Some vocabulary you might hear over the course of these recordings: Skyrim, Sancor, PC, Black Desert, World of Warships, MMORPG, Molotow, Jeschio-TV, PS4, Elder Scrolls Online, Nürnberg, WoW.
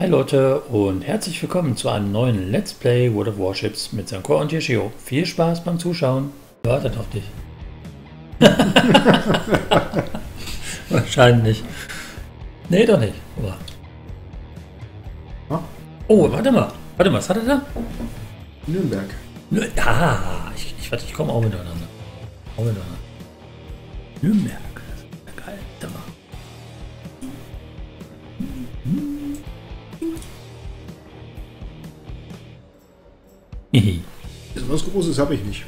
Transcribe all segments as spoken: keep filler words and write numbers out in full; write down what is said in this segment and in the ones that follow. Hi Leute und herzlich willkommen zu einem neuen Let's Play World of Warships mit Sancor und Jeschio. Viel Spaß beim Zuschauen. Wartet auf dich. Wahrscheinlich. Nee, doch nicht. Oh. oh, warte mal. Warte mal, was hat er da? Nürnberg. Nür ah, ich, ich, ich komme auch miteinander. Auch miteinander. Nürnberg. Das ist ja geil. Da war. Was Großes habe ich nicht.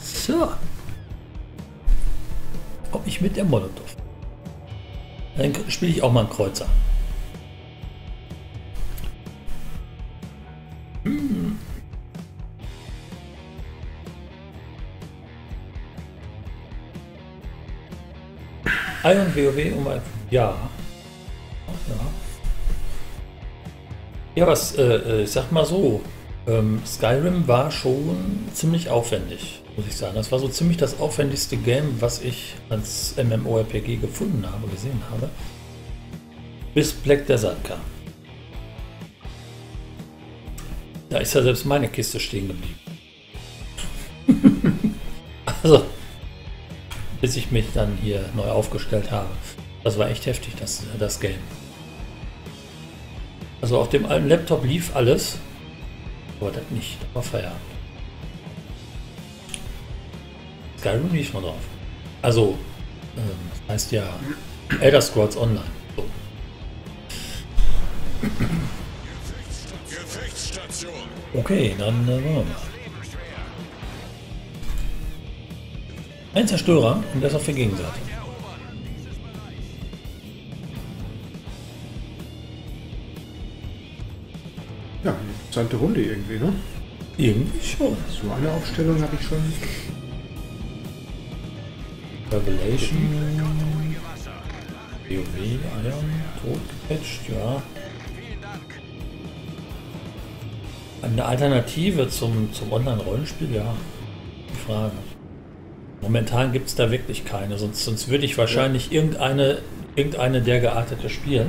So. Ob ich mit der Molotow. Dann spiele ich auch mal einen Kreuzer. Hm. I und WoW um ein ja. ja. Ja, was, äh, ich sag mal so. Ähm, Skyrim war schon ziemlich aufwendig, muss ich sagen. Das war so ziemlich das aufwendigste Game, was ich als MMORPG gefunden habe, gesehen habe, bis Black Desert kam. Da ist ja selbst meine Kiste stehen geblieben. Also, bis ich mich dann hier neu aufgestellt habe. Das war echt heftig, das, das Game. Also auf dem alten Laptop lief alles. Aber das nicht, aber Feierabend. Skyrim lief noch drauf. Also, ähm, das heißt ja Elder Scrolls Online. So. Okay, dann äh, wollen wir mal. Ein Zerstörer und das auf der Gegenseite. Ja, eine interessante Runde irgendwie, ne? Irgendwie schon. So eine Aufstellung habe ich schon. Revelation. WoW, Iron, tot gepatcht, ja. Eine Alternative zum, zum Online-Rollenspiel, ja. Die Frage. Momentan gibt es da wirklich keine, sonst, sonst würde ich wahrscheinlich ja. irgendeine, irgendeine der geartete spielen.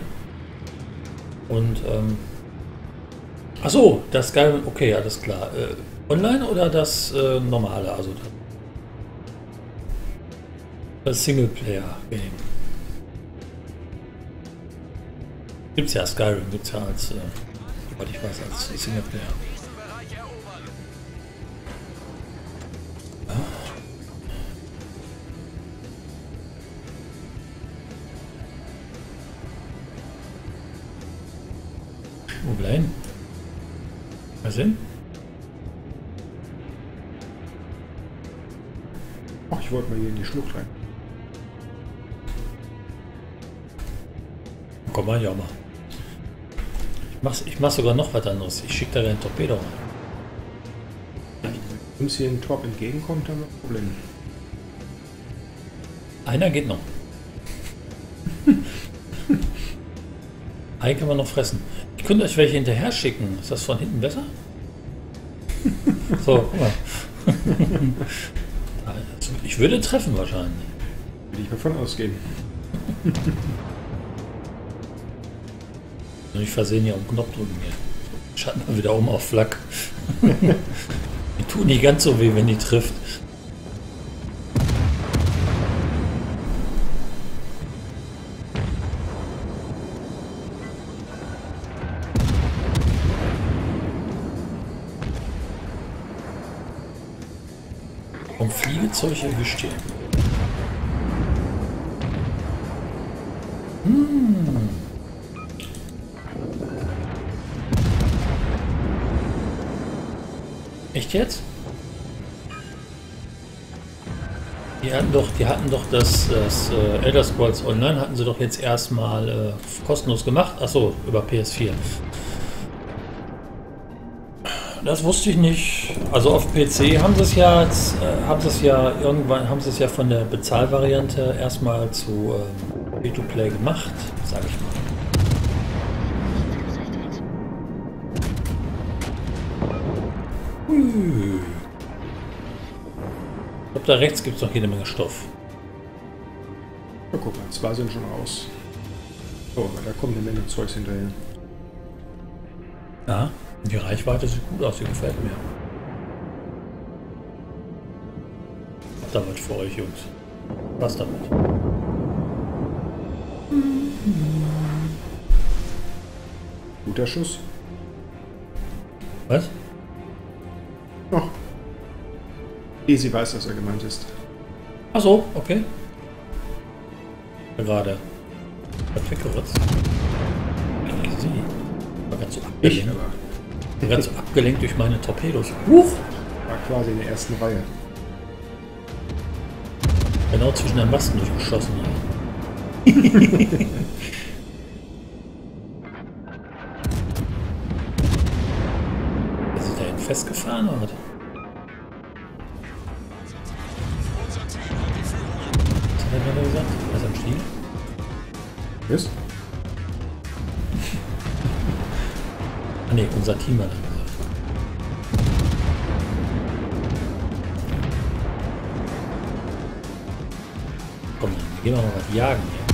Und, ähm, ach so, das Skyrim, okay, alles klar. Äh, online oder das äh, normale, also das Singleplayer-Game. Gibt's ja Skyrim, gibt's ja als, äh, soweit ich weiß, als Singleplayer. Ah. Wo bleiben? Sinn? Ach, ich wollte mal hier in die Schlucht rein. Komm mal, ja mal. Ich mach's, ich mach's sogar noch was anderes. Ich schicke da einen Torpedo rein. Wenn uns hier ein Torp entgegenkommt, haben wir ein Problem. Einer geht noch. Einen kann man noch fressen. Ich könnte euch welche hinterher schicken. Ist das von hinten besser? So, guck mal. Also, ich würde treffen wahrscheinlich. Würde ich mal von ausgehen. Wenn ich versehen hier auf den Knopf drücken gehe. Schatten mal wieder um auf Flak. Die tun nicht ganz so weh, wenn die trifft. Um Fliegezeug erwischt hier. Hm. Echt jetzt? Die hatten doch, die hatten doch das, das äh, Elder Scrolls Online hatten sie doch jetzt erstmal äh, kostenlos gemacht. Achso, über P S vier. Das wusste ich nicht. Also auf P C haben sie es ja, äh, haben sie es ja irgendwann, haben sie es ja von der Bezahlvariante erstmal zu äh, Free-to-Play gemacht, sage ich mal. Ui. Ich glaube, da rechts gibt es noch jede Menge Stoff. Na guck mal, zwei sind schon raus. Oh, da kommt eine Menge Zeugs hinterher. Ja, die Reichweite sieht gut aus, die gefällt mir. Habt ihr was für euch, Jungs? Was damit? Guter Schuss. Was? Oh. Easy weiß, was er gemeint ist. Ach so, okay. Gerade. Hat weggerutzt. Easy. War ganz so abgelenkt. Ich war ganz so abgelenkt durch meine Torpedos. Huch! War quasi in der ersten Reihe. Genau zwischen den Masten durchgeschossen. Festgefahren hat. Was hat er gerade gesagt? Was am Stiel? Yes. Ah ne, unser Team hat er gesagt. Komm, wir gehen wir mal was jagen hier.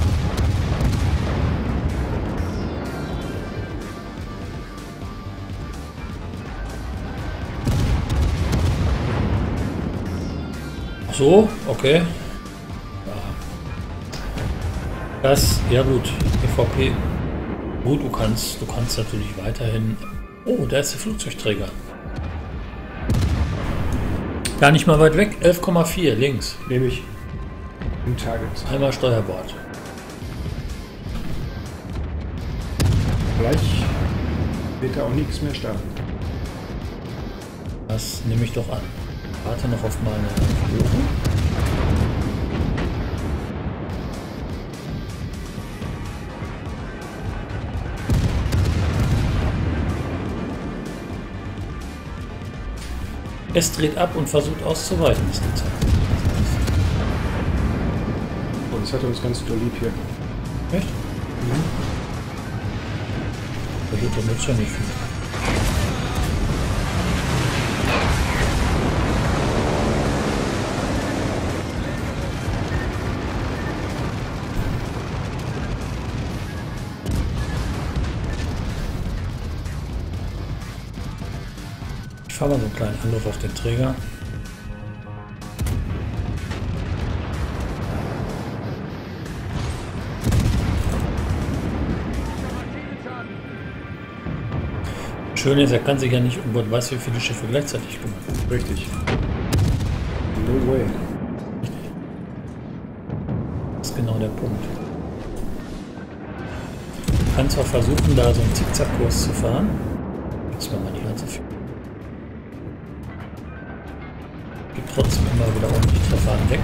So, okay. Das, ja gut, E V P. Gut, du kannst, du kannst natürlich weiterhin. Oh, da ist der Flugzeugträger. Gar nicht mal weit weg, elf Komma vier links. Nehme ich. Im Target. Einmal Steuerbord. Gleich wird da auch nichts mehr starten. Das nehme ich doch an. Warte noch auf meine Flöten. Es dreht ab und versucht auszuweichen, ist die Zeit. Oh, das hat uns ganz doll lieb hier. Echt? Mhm. Da geht der Mützer nicht viel. Ich fahre mal so einen kleinen Angriff auf den Träger. Schön ist, er kann sich ja nicht um Gott weiß wie viele Schiffe gleichzeitig kümmern. Richtig. No way. Das ist genau der Punkt. Ich kann zwar versuchen, da so einen Zickzackkurs zu fahren. Jetzt machen wir die ganze Führung. Trotzdem immer wieder ordentlich Treffer weg.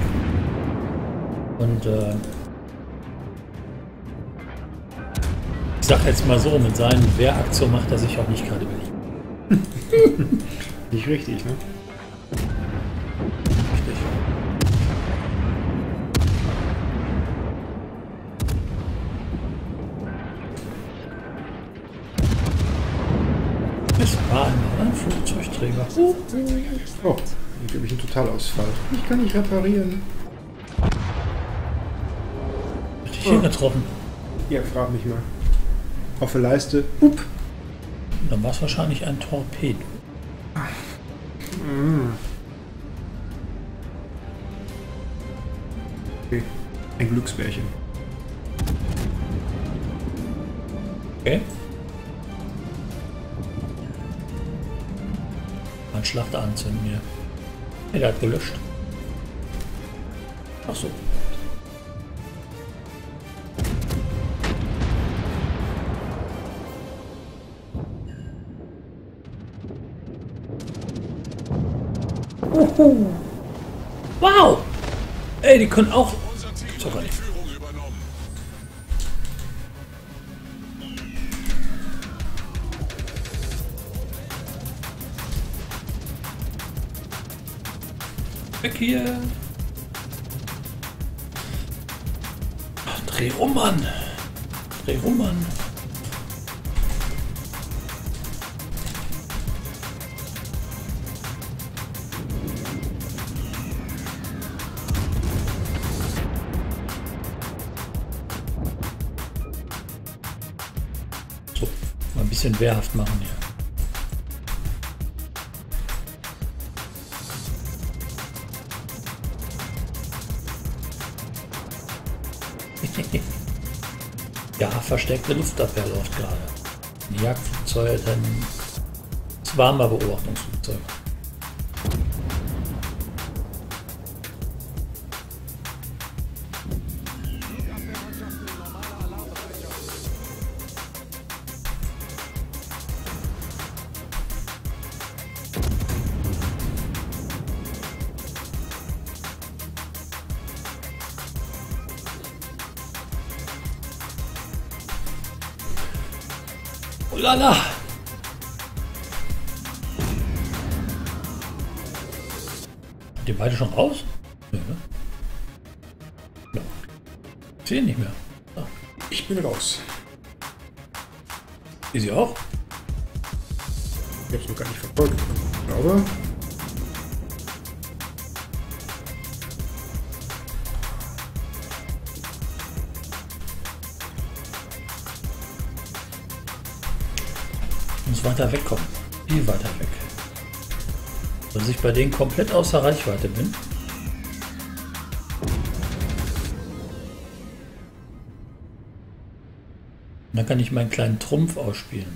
Und äh, ich sag jetzt mal so, mit seinen Wehraktionen macht er sich auch nicht gerade beliebt. Nicht richtig, ne? Richtig. Es war ein Flugzeugträger. Oh. Ich gebe mich einen Totalausfall. Ich kann nicht reparieren. Hat dich hingetroffen? Ja, frag mich mal. Auf der Leiste. Upp. Dann war es wahrscheinlich ein Torpedo. Mhm. Okay. Ein Glücksbärchen. Okay. Ein Schlachter anzünden hier. Er hat gelöscht. Ach so. Uhu. Wow! Ey, die können auch. So kann ich. Weg hier! Ach, dreh rum an! Dreh rum an! So, mal ein bisschen wehrhaft machen hier. Ja, versteckte Luftabwehr läuft gerade. Ein Jagdflugzeug, dann das war mal Beobachtungsflugzeug. Lala. Habt ihr beide schon raus? Nee, ne? Ja. Sehen nicht mehr. Ah. Ich bin raus. Ist sie auch? Ich hab's noch gar nicht verfolgt. Ich glaube. Weiter wegkommen. Viel weiter weg. Dass ich bei denen komplett außer Reichweite bin. Und dann kann ich meinen kleinen Trumpf ausspielen.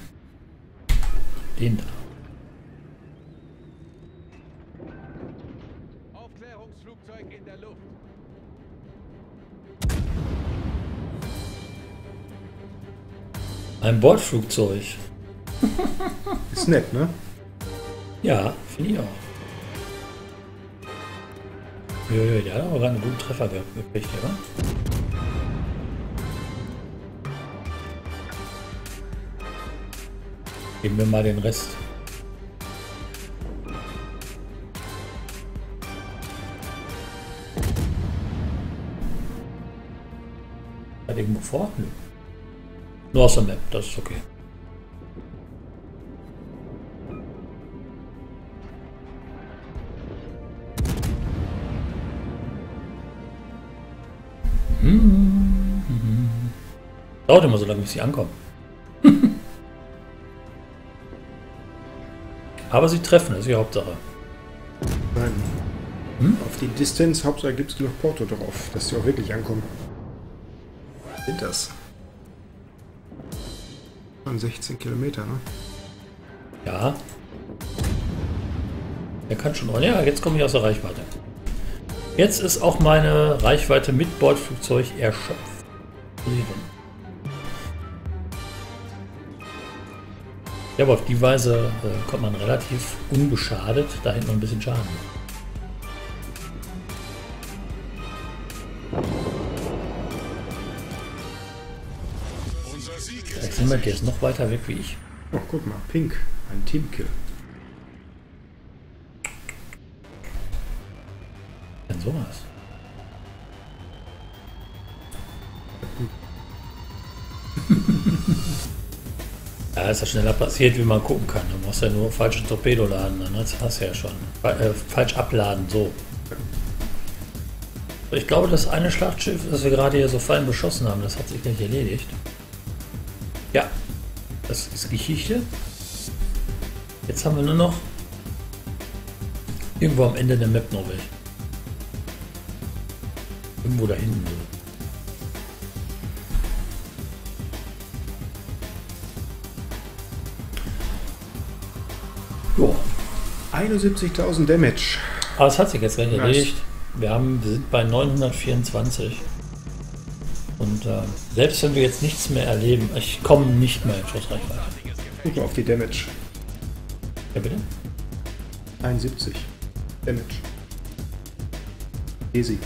Den da. Aufklärungsflugzeug in der Luft. Ein Bordflugzeug. Ist nett, ne? Ja, finde ich auch. Jojo, der hat aber gerade einen guten Treffer gekriegt, oder? Geben wir mal den Rest. Hat irgendwo vor? Nö. Nur aus der Map, das ist okay. Dauert immer so lange, bis sie ankommen. Aber sie treffen, das ist die Hauptsache. Nein. Hm? Auf die Distanz, Hauptsache gibt es genug Porto drauf, dass sie auch wirklich ankommen. Was sind das? An sechzehn Kilometer, ne? Ja. Der kann schon. Ja, jetzt komme ich aus der Reichweite. Jetzt ist auch meine Reichweite mit Bordflugzeug erschöpft. Ja, aber auf die Weise äh, kommt man relativ unbeschadet, da hätte man ein bisschen Schaden. Unser Sieg ist. Jetzt sind wir jetzt noch weiter weg wie ich. Oh, guck mal, Pink, ein Teamkill. Denn sowas. Ja, ist ja schneller passiert, wie man gucken kann. Du musst ja nur falsche Torpedo laden, ne? Das hast du ja schon. Falsch abladen, so. Ich glaube, das eine Schlachtschiff, das wir gerade hier so fein beschossen haben, das hat sich gleich erledigt. Ja, das ist Geschichte. Jetzt haben wir nur noch irgendwo am Ende der Map noch weg. Irgendwo da hinten. einundsiebzigtausend Damage. Aber es hat sich jetzt recht erledigt. Wir, haben, wir sind bei neunhundertvierundzwanzig. Und äh, selbst wenn wir jetzt nichts mehr erleben, ich komme nicht mehr in Schussreichweite. Guck mal auf die Damage. Ja, bitte? einundsiebzig Damage. Easy.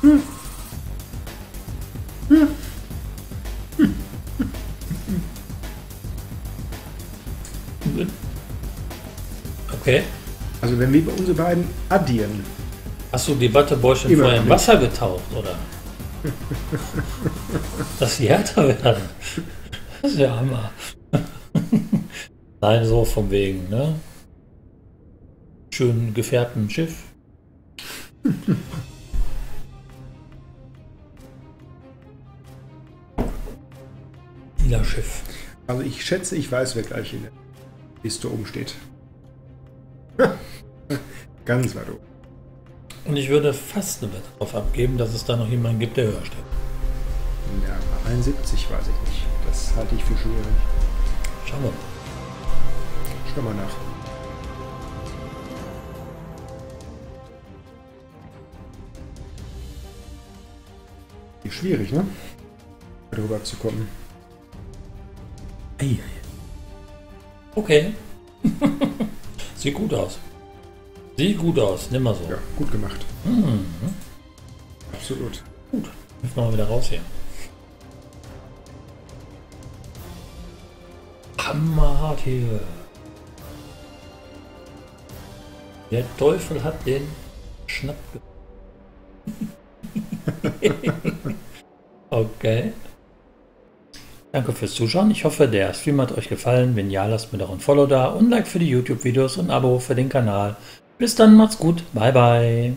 Hm. Hm. Okay. Also wenn wir unsere beiden addieren. Achso, die Wattebäuschen vorher im Wasser getaucht, oder? Dass sie härter werden. Das ist ja Hammer. Nein, so von wegen, ne? Schön gefärbten Schiff. Lila Schiff. Also ich schätze, ich weiß, wer gleich in der Liste oben steht. Ganz weit oben. Und ich würde fast eine Wette darauf abgeben, dass es da noch jemanden gibt, der höher steht. Ja, einundsiebzig weiß ich nicht. Das halte ich für schwierig. Schauen wir mal. Schauen wir mal nach. Schwierig, ne? Darüber zu kommen. Ei. Okay. Sieht gut aus. Sieht gut aus, nimm mal so. Ja, gut gemacht. Mhm. Absolut. Gut. Jetzt machen wir wieder raus hier. Hammerhart hier. Der Teufel hat den Schnapp Okay. Danke fürs Zuschauen. Ich hoffe, der Stream hat euch gefallen. Wenn ja, lasst mir doch ein Follow da und Like für die YouTube-Videos und ein Abo für den Kanal. Bis dann, macht's gut. Bye, bye.